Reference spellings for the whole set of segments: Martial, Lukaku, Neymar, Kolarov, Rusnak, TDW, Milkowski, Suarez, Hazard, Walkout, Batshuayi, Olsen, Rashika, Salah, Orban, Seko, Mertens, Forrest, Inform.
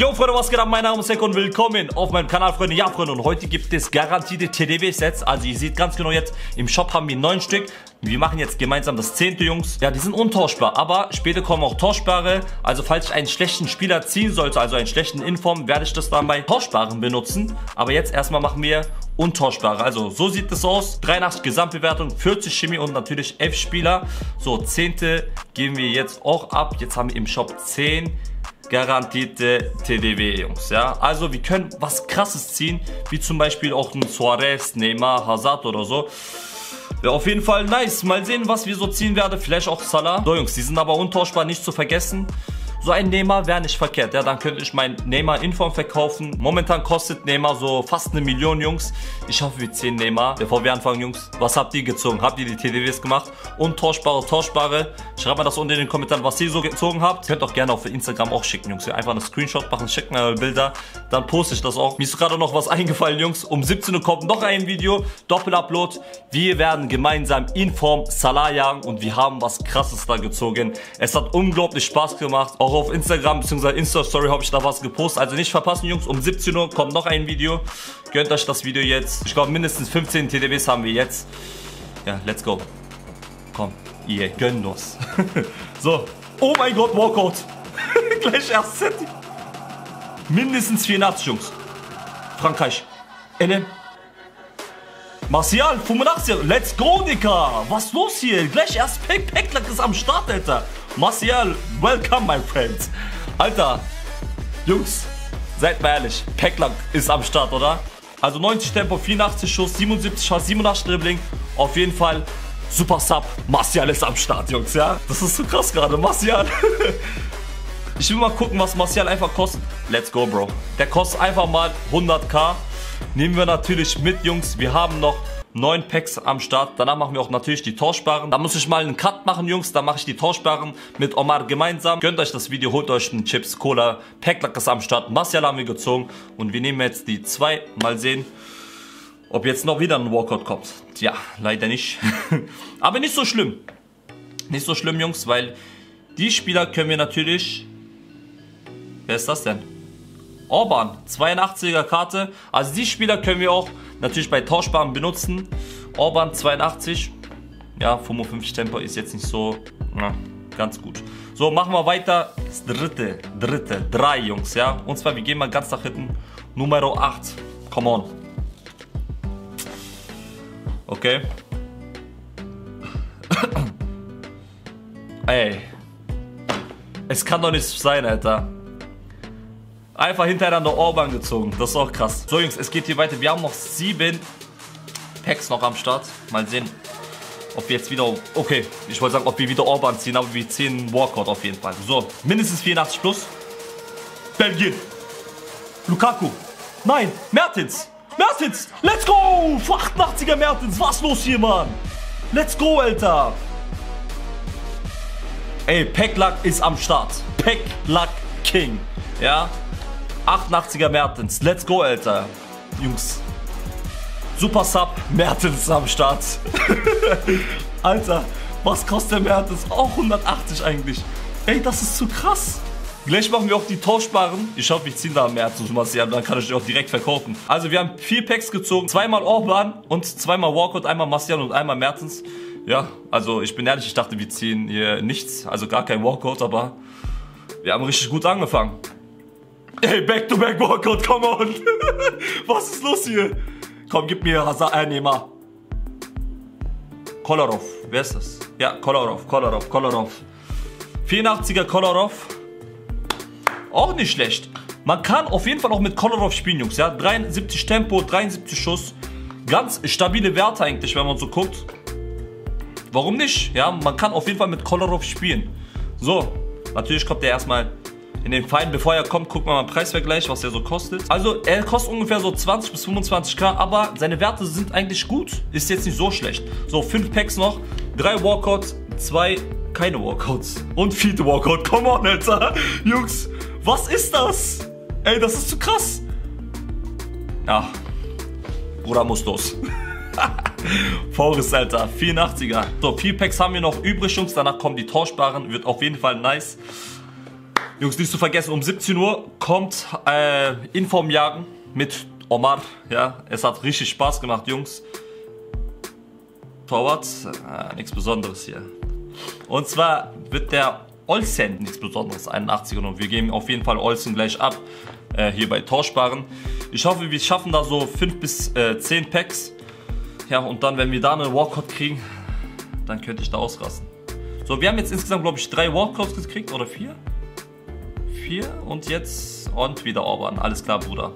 Yo Freunde, was geht ab? Mein Name ist Seko und willkommen auf meinem Kanal, Freunde. Ja Freunde, und heute gibt es garantierte TDW Sets. Also ihr seht ganz genau jetzt, im Shop haben wir 9 Stück. Wir machen jetzt gemeinsam das 10. Jungs. Ja, die sind untauschbar, aber später kommen auch tauschbare. Also falls ich einen schlechten Spieler ziehen sollte, also einen schlechten Inform, werde ich das dann bei tauschbaren benutzen. Aber jetzt erstmal machen wir untauschbare. Also so sieht es aus. 83 Gesamtbewertung, 40 Chemie und natürlich 11 Spieler. So, 10. geben wir jetzt auch ab. Jetzt haben wir im Shop 10 garantierte TDW, Jungs, ja. Also wir können was Krasses ziehen, wie zum Beispiel auch ein Suarez, Neymar, Hazard oder so. Ja, auf jeden Fall nice. Mal sehen, was wir so ziehen werden. Vielleicht auch Salah. So, Jungs, die sind aber untauschbar, nicht zu vergessen. So ein Neymar wäre nicht verkehrt. Ja, dann könnte ich meinen Neymar Inform verkaufen. Momentan kostet Neymar so fast 1 Million, Jungs. Ich hoffe, wir ziehen Neymar. Bevor wir anfangen, Jungs, was habt ihr gezogen? Habt ihr die TDWs gemacht? Untauschbare, tauschbare. Schreibt mal das unten in den Kommentaren, was ihr so gezogen habt. Könnt auch gerne auf Instagram auch schicken, Jungs. Einfach einen Screenshot machen, schickt mir eure Bilder. Dann poste ich das auch. Mir ist gerade noch was eingefallen, Jungs. Um 17 Uhr kommt noch ein Video. Doppelupload. Wir werden gemeinsam Inform Salah jagen. Und wir haben was Krasses da gezogen. Es hat unglaublich Spaß gemacht. Auch auf Instagram bzw. Insta-Story habe ich da was gepostet. Also nicht verpassen, Jungs. Um 17 Uhr kommt noch ein Video. Gönnt euch das Video jetzt. Ich glaube, mindestens 15 TDWs haben wir jetzt. Ja, let's go. Komm, ihr gönnt uns. So. Oh mein Gott, Walkout. Gleich erst Set. Mindestens 84, Jungs. Frankreich. NM. Martial, 85. Let's go, Dicker. Was ist los hier? Gleich erst Packlack ist am Start, Alter. Martial, welcome, my friends. Alter, Jungs, seid mal ehrlich. Packlack ist am Start, oder? Also 90 Tempo, 84 Schuss, 77 Hass, 87 Dribbling. Auf jeden Fall super Sub. Martial ist am Start, Jungs, ja? Das ist so krass gerade, Martial. Ich will mal gucken, was Martial einfach kostet. Let's go, Bro. Der kostet einfach mal 100k. Nehmen wir natürlich mit, Jungs. Wir haben noch 9 Packs am Start. Danach machen wir auch natürlich die tauschbaren. Da muss ich mal einen Cut machen, Jungs. Da mache ich die tauschbaren mit Omar gemeinsam. Gönnt euch das Video, holt euch einen Chips, Cola. Packlack ist am Start. Martial haben wir gezogen. Und wir nehmen jetzt die 2. Mal sehen, ob jetzt noch wieder ein Walkout kommt. Tja, leider nicht. Aber nicht so schlimm. Nicht so schlimm, Jungs, weil die Spieler können wir natürlich... Wer ist das denn? Orban, 82er Karte. Also die Spieler können wir auch natürlich bei Tauschbaren benutzen. Orban 82. Ja, 55 Tempo ist jetzt nicht so, na, ganz gut. So, machen wir weiter. Das drei, Jungs, ja. Und zwar, wir gehen mal ganz nach hinten. Numero 8. Come on. Okay. Ey. Es kann doch nicht sein, Alter. Einfach hintereinander Orban gezogen. Das ist auch krass. So, Jungs, es geht hier weiter. Wir haben noch 7 Packs noch am Start. Mal sehen, ob wir jetzt wieder... Okay, ich wollte sagen, ob wir wieder Orban ziehen, aber wir ziehen einen Walkout auf jeden Fall. So, mindestens 84 plus. Belgien. Lukaku. Nein, Mertens. Mertens, let's go. 88er Mertens. Was los hier, Mann? Let's go, Alter. Ey, Packlack ist am Start. Packlack King. Ja. 88er Mertens. Let's go, Alter. Jungs. Super Sub. Mertens am Start. Alter, was kostet der Mertens? Auch 180 eigentlich. Ey, das ist zu krass. Gleich machen wir auch die tauschbaren. Ich hoffe, ich ziehe da Mertens, Martial, dann kann ich die auch direkt verkaufen. Also, wir haben 4 Packs gezogen. 2-mal Orban und 2-mal Walkout. Einmal Martial und einmal Mertens. Ja, also, ich bin ehrlich, ich dachte, wir ziehen hier nichts. Also, gar kein Walkout, aber wir haben richtig gut angefangen. Ey, back-to-back Walkout, come on. Was ist los hier? Komm, gib mir Hazard, Neymar. Kolarov, wer ist das? Ja, Kolarov. 84er Kolarov. Auch nicht schlecht. Man kann auf jeden Fall auch mit Kolarov spielen, Jungs, ja. 73 Tempo, 73 Schuss. Ganz stabile Werte eigentlich, wenn man so guckt. Warum nicht? Ja, man kann auf jeden Fall mit Kolarov spielen. So, natürlich kommt der erstmal... In den Feinden, bevor er kommt, gucken wir mal den Preisvergleich, was er so kostet. Also, er kostet ungefähr so 20 bis 25k, aber seine Werte sind eigentlich gut. Ist jetzt nicht so schlecht. So, 5 Packs noch, 3 Walkouts, 2 keine Walkouts und 4. Walkout. Come on, Alter. Jungs, was ist das? Ey, das ist zu krass. Ja, Bruder muss los. Forrest, Alter, 84er. So, 4 Packs haben wir noch übrig, Jungs. Danach kommen die tauschbaren, wird auf jeden Fall nice. Jungs, nicht zu vergessen, um 17 Uhr kommt Informjagen mit Omar. Ja, es hat richtig Spaß gemacht, Jungs. Torwarts, nichts Besonderes hier. Und zwar wird der Olsen nichts Besonderes, 81 genommen. Wir geben auf jeden Fall Olsen gleich ab, hier bei Torsparen. Ich hoffe, wir schaffen da so 5 bis 10 Packs. Ja, und dann, wenn wir da eine Walkout kriegen, dann könnte ich da ausrasten. So, wir haben jetzt insgesamt, glaube ich, 3 Walkouts gekriegt, oder 4? 4 und jetzt und wieder Orban. Alles klar, Bruder.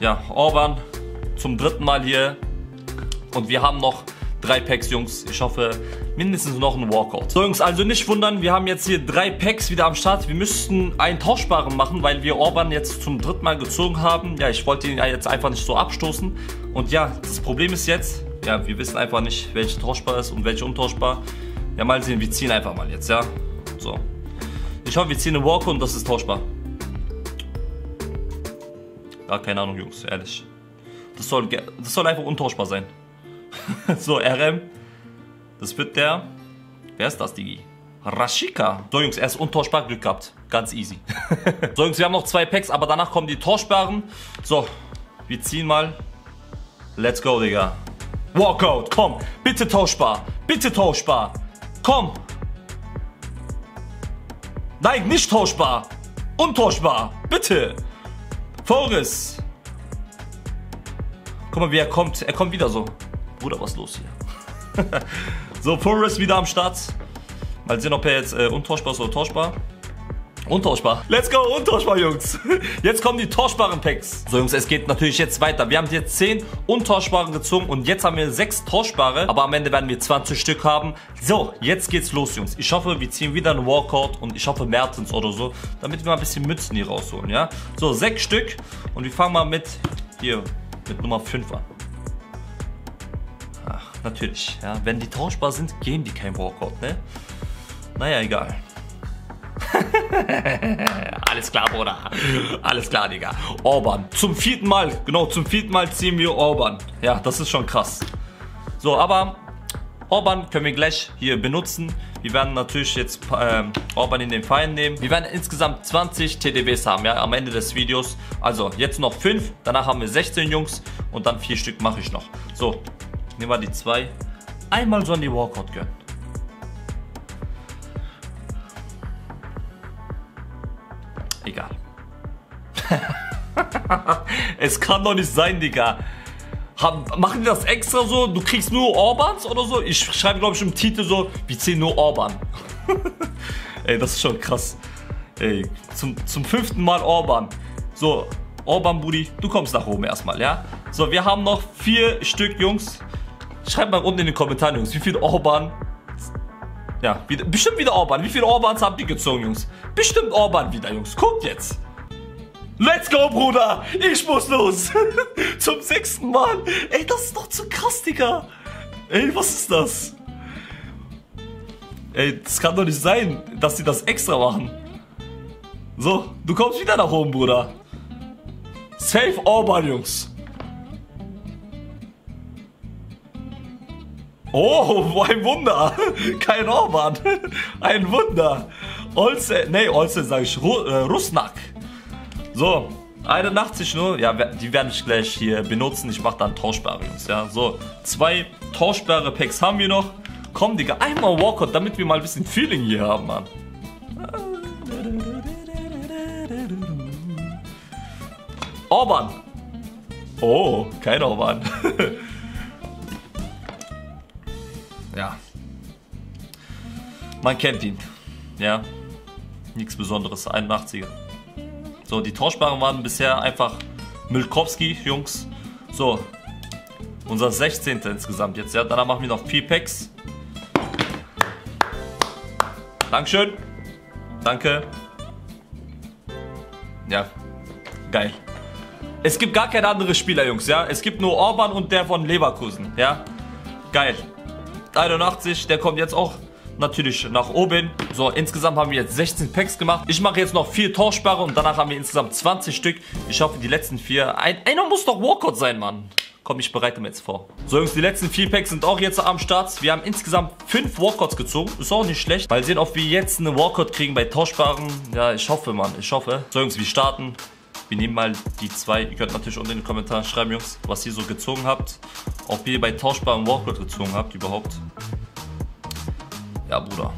Ja, Orban zum 3. Mal hier. Und wir haben noch 3 Packs, Jungs. Ich hoffe, mindestens noch ein Walkout. So, Jungs, also nicht wundern, wir haben jetzt hier 3 Packs wieder am Start. Wir müssten einen Tauschbaren machen, weil wir Orban jetzt zum 3. Mal gezogen haben. Ja, ich wollte ihn ja jetzt einfach nicht so abstoßen. Und ja, das Problem ist jetzt, ja, wir wissen einfach nicht, welche tauschbar ist und welche untauschbar. Ja, mal sehen, wir ziehen einfach mal jetzt, ja. So. Ich hoffe, wir ziehen einen Walkout und das ist tauschbar. Gar keine Ahnung, Jungs, ehrlich. Das soll einfach untauschbar sein. So, RM. Das wird der... Wer ist das, Digi? Rashika. So, Jungs, er ist untauschbar. Glück gehabt. Ganz easy. So, Jungs, wir haben noch 2 Packs, aber danach kommen die tauschbaren. So, wir ziehen mal. Let's go, Digga. Walkout, komm. Bitte tauschbar. Bitte tauschbar. Komm. Nein, nicht tauschbar. Untauschbar. Bitte. Forrest. Guck mal, wie er kommt. Er kommt wieder so. Bruder, was ist los hier? So, Forrest wieder am Start. Mal sehen, ob er jetzt untauschbar ist oder tauschbar. Untauschbar. Let's go, untauschbar, Jungs. Jetzt kommen die tauschbaren Packs. So, Jungs, es geht natürlich jetzt weiter. Wir haben jetzt 10 untauschbaren gezogen und jetzt haben wir 6 tauschbare. Aber am Ende werden wir 20 Stück haben. So, jetzt geht's los, Jungs. Ich hoffe, wir ziehen wieder einen Walkout und ich hoffe Mertens oder so, damit wir mal ein bisschen Mützen hier rausholen, ja? So, 6 Stück und wir fangen mal mit, hier, mit Nummer 5 an. Ach, natürlich, ja. Wenn die tauschbar sind, geben die kein Walkout, ne? Naja, egal. Alles klar, Bruder. Alles klar, Digga. Orban. Zum 4. Mal. Genau, zum 4. Mal ziehen wir Orban. Ja, das ist schon krass. So, aber Orban können wir gleich hier benutzen. Wir werden natürlich jetzt Orban in den Verein nehmen. Wir werden insgesamt 20 TDWs haben, ja, am Ende des Videos. Also, jetzt noch 5. Danach haben wir 16 Jungs. Und dann 4 Stück mache ich noch. So, nehmen wir die 2. Einmal sollen die Walkout gönnen. Egal. Es kann doch nicht sein, Digga. Machen die das extra so? Du kriegst nur Orbans oder so? Ich schreibe, glaube ich, im Titel so, wir ziehen nur Orban. Ey, das ist schon krass. Ey, zum 5. Mal Orban. So, Orban, Budi, du kommst nach oben erstmal, ja? So, wir haben noch 4 Stück, Jungs. Schreibt mal unten in den Kommentaren, Jungs, wie viel Orban... Ja, wieder, bestimmt wieder Orban. Wie viele Orbans habt ihr gezogen, Jungs? Bestimmt Orban wieder, Jungs. Guckt jetzt. Let's go, Bruder. Ich muss los. Zum 6. Mal. Ey, das ist doch zu krass, Digga. Ey, was ist das? Ey, das kann doch nicht sein, dass die das extra machen. So, du kommst wieder nach oben, Bruder. Safe Orban, Jungs. Oh, ein Wunder. Kein Orban. Ein Wunder. Olsen, nee, Olsen sage ich. Rusnak. So, 81 nur. Ja, die werde ich gleich hier benutzen. Ich mache dann tauschbare, Jungs. Ja, so, 2 tauschbare Packs haben wir noch. Komm, Digga, einmal Walkout, damit wir mal ein bisschen Feeling hier haben, Mann. Orban. Oh, kein Orban. Ja, man kennt ihn, ja, nichts Besonderes, 81er. So, die Tauschbaren waren bisher einfach Milkowski, Jungs. So, unser 16. insgesamt jetzt, ja, danach machen wir noch 4 Packs. Dankeschön, danke. Ja, geil. Es gibt gar keine anderen Spieler, Jungs, ja, es gibt nur Orban und der von Leverkusen, ja, geil. 81, der kommt jetzt auch natürlich nach oben. So, insgesamt haben wir jetzt 16 Packs gemacht. Ich mache jetzt noch 4 Tauschbare und danach haben wir insgesamt 20 Stück. Ich hoffe, die letzten 4. Einer muss doch Walkout sein, Mann. Komm, ich bereite mir jetzt vor. So Jungs, die letzten 4 Packs sind auch jetzt am Start. Wir haben insgesamt 5 Walkouts gezogen. Ist auch nicht schlecht. Mal sehen, ob wir jetzt einen Walkout kriegen bei Tauschbaren. Ja, ich hoffe, Mann. Ich hoffe. So Jungs, wir starten. Wir nehmen mal die 2. Ihr könnt natürlich unten in den Kommentaren schreiben, Jungs, was ihr so gezogen habt. Ob ihr bei tauschbaren Walkout gezogen habt überhaupt. Ja, Bruder.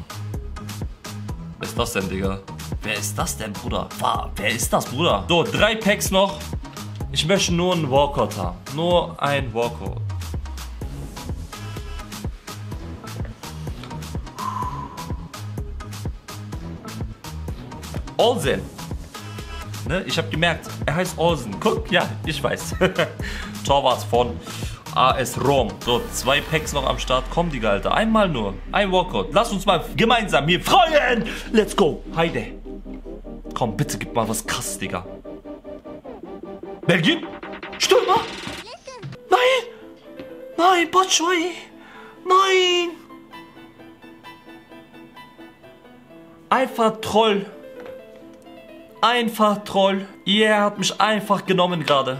Was ist das denn, Digga? Wer ist das denn, Bruder? Wer ist das, Bruder? So, 3 Packs noch. Ich möchte nur einen Walkout haben. Nur ein Walkout. Olsen. Ne? Ich habe gemerkt, er heißt Olsen. Guck, ja, ich weiß. Torwart von AS Rom. So, 2 Packs noch am Start. Komm, Digga, Alter. Einmal nur. Ein Walkout. Lass uns mal gemeinsam hier freuen. Let's go. Heide. Komm, bitte gib mal was krasses, Digga. Belgien? Stürmer? Nein! Nein, Batshuayi! Nein! Einfach Troll. Einfach Troll. Ihr habt mich einfach genommen gerade.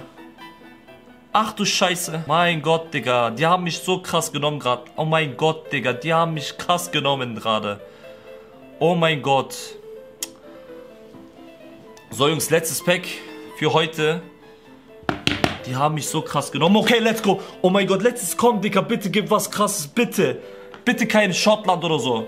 Ach du Scheiße. Mein Gott, Digga. Die haben mich so krass genommen gerade. Oh mein Gott, Digga. Die haben mich krass genommen gerade. Oh mein Gott. So, Jungs, letztes Pack für heute. Die haben mich so krass genommen. Okay, let's go. Oh mein Gott, letztes. Komm, Digga. Bitte gib was Krasses. Bitte. Bitte kein Schottland oder so.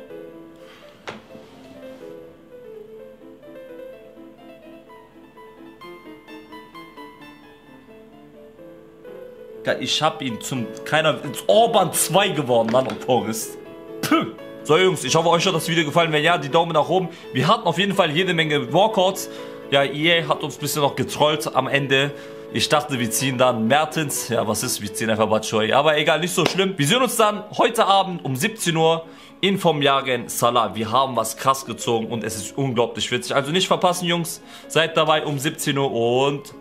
Ich habe ihn zum ins Orban 2 geworden, Mann, und Forrest. So Jungs, ich hoffe, euch hat das Video gefallen. Wenn ja, die Daumen nach oben. Wir hatten auf jeden Fall jede Menge Walkouts. Ja, EA hat uns ein bisschen noch getrollt am Ende. Ich dachte, wir ziehen dann Mertens. Ja, was ist? Wir ziehen einfach Batshuayi. Aber egal, nicht so schlimm. Wir sehen uns dann heute Abend um 17 Uhr in vom Jagen Salah. Wir haben was krass gezogen und es ist unglaublich witzig. Also nicht verpassen, Jungs. Seid dabei um 17 Uhr und